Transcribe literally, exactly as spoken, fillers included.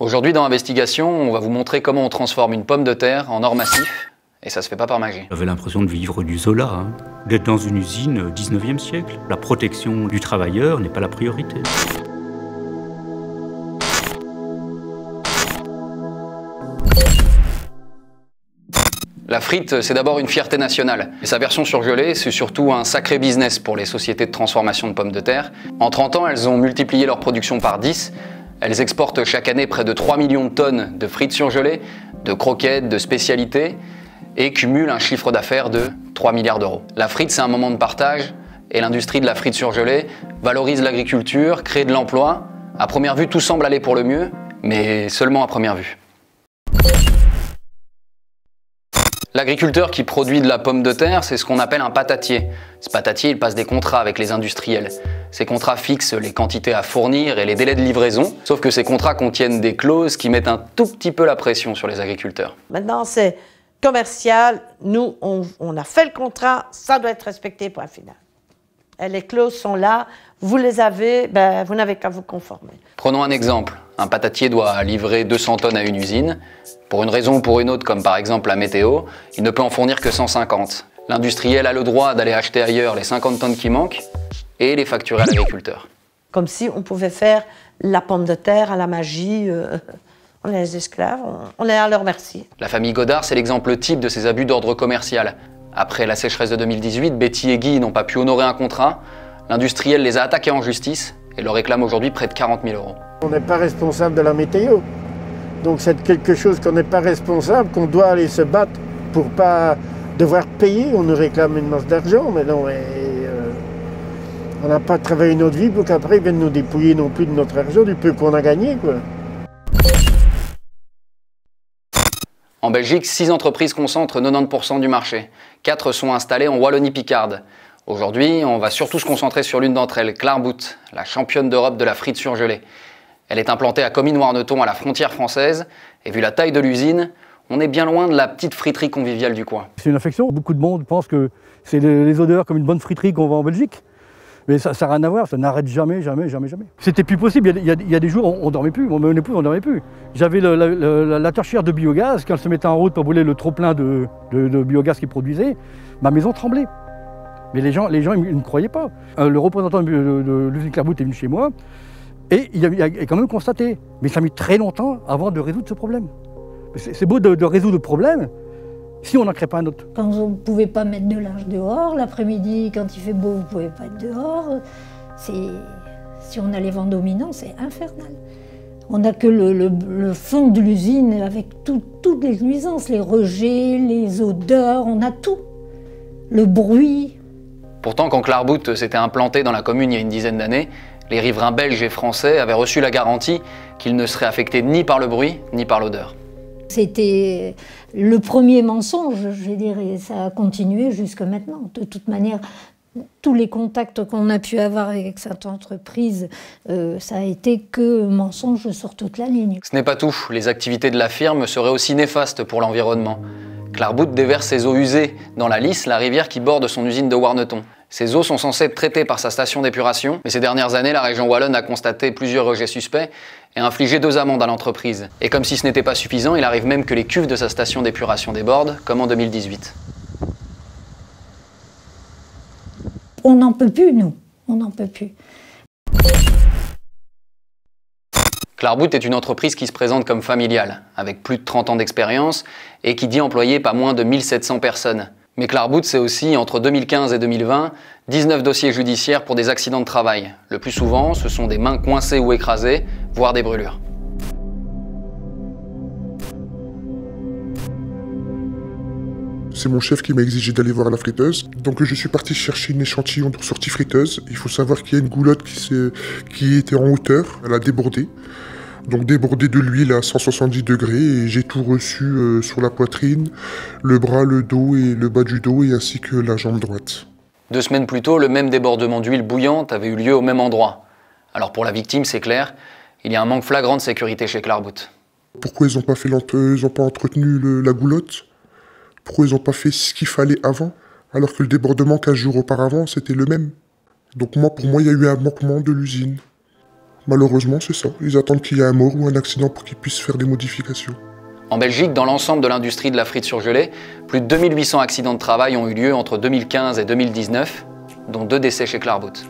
Aujourd'hui dans Investigation, on va vous montrer comment on transforme une pomme de terre en or massif, et ça se fait pas par magie. J'avais l'impression de vivre du Zola, hein. D'être dans une usine dix-neuvième siècle. La protection du travailleur n'est pas la priorité. La frite, c'est d'abord une fierté nationale. Et sa version surgelée, c'est surtout un sacré business pour les sociétés de transformation de pommes de terre. En trente ans, elles ont multiplié leur production par dix. Elles exportent chaque année près de trois millions de tonnes de frites surgelées, de croquettes, de spécialités, et cumulent un chiffre d'affaires de trois milliards d'euros. La frite, c'est un moment de partage, et l'industrie de la frite surgelée valorise l'agriculture, crée de l'emploi. À première vue, tout semble aller pour le mieux, mais seulement à première vue. L'agriculteur qui produit de la pomme de terre, c'est ce qu'on appelle un patatier. Ce patatier, il passe des contrats avec les industriels. Ces contrats fixent les quantités à fournir et les délais de livraison, sauf que ces contrats contiennent des clauses qui mettent un tout petit peu la pression sur les agriculteurs. Maintenant, c'est commercial, nous, on, on a fait le contrat, ça doit être respecté, point final. Et les clauses sont là, vous les avez, ben, vous n'avez qu'à vous conformer. Prenons un exemple. Un patatier doit livrer deux cents tonnes à une usine. Pour une raison ou pour une autre, comme par exemple la météo, il ne peut en fournir que cent cinquante. L'industriel a le droit d'aller acheter ailleurs les cinquante tonnes qui manquent et les facturer à l'agriculteur. Comme si on pouvait faire la pomme de terre à la magie. Euh, on est les esclaves, on est à leur merci. La famille Godard, c'est l'exemple type de ces abus d'ordre commercial. Après la sécheresse de deux mille dix-huit, Betty et Guy n'ont pas pu honorer un contrat. L'industriel les a attaqués en justice et leur réclame aujourd'hui près de quarante mille euros. On n'est pas responsable de la météo. Donc c'est quelque chose qu'on n'est pas responsable, qu'on doit aller se battre pour pas devoir payer. On nous réclame une masse d'argent, mais non, et, euh, on n'a pas travaillé notre vie pour qu'après ils viennent nous dépouiller non plus de notre argent, du peu qu'on a gagné, quoi. En Belgique, six entreprises concentrent quatre-vingt-dix pour cent du marché. quatre sont installées en Wallonie-Picard. Aujourd'hui, on va surtout se concentrer sur l'une d'entre elles, Clarebout, la championne d'Europe de la frite surgelée. Elle est implantée à Comines-Warneton, à la frontière française, et vu la taille de l'usine, on est bien loin de la petite friterie conviviale du coin. C'est une affection. Beaucoup de monde pense que c'est les odeurs comme une bonne friterie qu'on vend en Belgique. Mais ça n'a rien à voir, ça n'arrête jamais, jamais, jamais, jamais. C'était plus possible, il y a, il y a des jours, on ne dormait plus, mon épouse, on ne dormait plus. J'avais la, la, la, la torchère de biogaz, quand elle se mettait en route pour brûler le trop-plein de, de, de biogaz qu'ils produisaient, ma maison tremblait. Mais les gens, les gens ils ne croyaient pas. Le représentant de, de, de l'usine Clarebout est venu chez moi, et il a, il a quand même constaté. Mais ça a mis très longtemps avant de résoudre ce problème. C'est beau de, de résoudre le problème, si on n'en crée pas un autre. Quand vous ne pouvez pas mettre de linge dehors, l'après-midi, quand il fait beau, vous ne pouvez pas être dehors. Si on a les vents dominants, c'est infernal. On n'a que le, le, le fond de l'usine avec tout, toutes les nuisances, les rejets, les odeurs, on a tout. Le bruit. Pourtant, quand Clarebout s'était implanté dans la commune il y a une dizaine d'années, les riverains belges et français avaient reçu la garantie qu'ils ne seraient affectés ni par le bruit, ni par l'odeur. C'était le premier mensonge, je dirais, ça a continué jusque maintenant. De toute manière, tous les contacts qu'on a pu avoir avec cette entreprise, euh, ça a été que mensonge sur toute la ligne. Ce n'est pas tout, les activités de la firme seraient aussi néfastes pour l'environnement. Clarebout déverse ses eaux usées dans la Lys, la rivière qui borde son usine de Warneton. Ces eaux sont censées être traitées par sa station d'épuration, mais ces dernières années, la région Wallonne a constaté plusieurs rejets suspects et a infligé deux amendes à l'entreprise. Et comme si ce n'était pas suffisant, il arrive même que les cuves de sa station d'épuration débordent, comme en deux mille dix-huit. On n'en peut plus, nous. On n'en peut plus. Clarebout est une entreprise qui se présente comme familiale, avec plus de trente ans d'expérience et qui dit employer pas moins de mille sept cents personnes. Mais Clarebout, c'est aussi, entre deux mille quinze et deux mille vingt, dix-neuf dossiers judiciaires pour des accidents de travail. Le plus souvent, ce sont des mains coincées ou écrasées, voire des brûlures. C'est mon chef qui m'a exigé d'aller voir la friteuse. Donc je suis parti chercher une échantillon de sortie friteuse. Il faut savoir qu'il y a une goulotte qui, qui était en hauteur. Elle a débordé. Donc débordé de l'huile à cent soixante-dix degrés et j'ai tout reçu euh, sur la poitrine, le bras, le dos et le bas du dos et ainsi que la jambe droite. Deux semaines plus tôt, le même débordement d'huile bouillante avait eu lieu au même endroit. Alors pour la victime, c'est clair, il y a un manque flagrant de sécurité chez Clarebout. Pourquoi ils n'ont pas, pas entretenu le, la goulotte? Pourquoi ils n'ont pas fait ce qu'il fallait avant? Alors que le débordement quinze jours auparavant, c'était le même. Donc moi, pour moi, il y a eu un manquement de l'usine. Malheureusement, c'est ça. Ils attendent qu'il y ait un mort ou un accident pour qu'ils puissent faire des modifications. En Belgique, dans l'ensemble de l'industrie de la frite surgelée, plus de deux mille huit cents accidents de travail ont eu lieu entre deux mille quinze et deux mille dix-neuf, dont deux décès chez Clarebout.